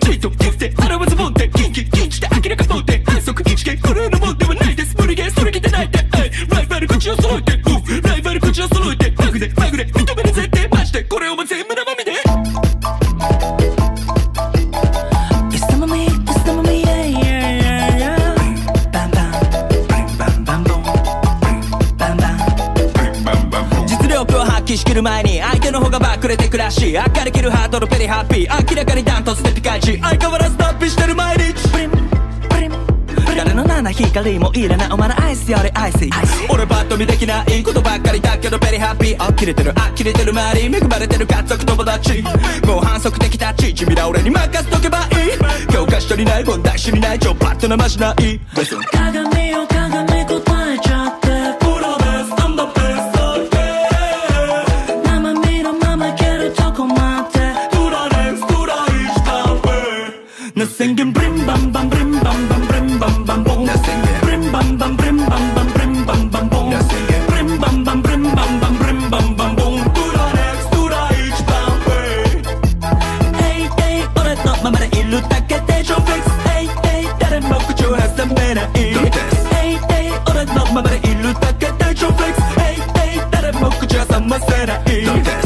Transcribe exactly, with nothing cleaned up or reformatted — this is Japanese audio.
きっと適正表すもんで禁忌禁じて明らかもんで反則一元これのもんではないです無理ゲーそれきてないでライバル口を揃えてライバル口を揃えてマグネマグネ認める前提マジでこれをも全部生身でしきる前に相手の方がバックれてくらし明るけるハートのペリハッピー明らかにダントツでピカイチ相変わらず脱皮してる毎日プリンプリン誰の七光もいらないお前のアイスよりアイス俺バッと見できないことばっかりだけどペリハッピーあきれてるあきれてる周り恵まれてる家族友達もう反則的タッチ地味な俺に任せとけばいい教科書にない問題知りない情パッとなましない鏡よ鏡答えちゃってSinging brim bam bam brim bam bam brim bam bam bom. Brim bam bam brim bam bam brim bam bam bom. Brim bam bam brim bam bam brim bam bam bom. Tura next tura each bumper. Hey hey, 俺のままでいるだけで超フレックス。Hey hey, 誰も口を挟めない。Hey hey, 俺のままでいるだけで超フレックス。Hey hey, 誰も口を挟ませない。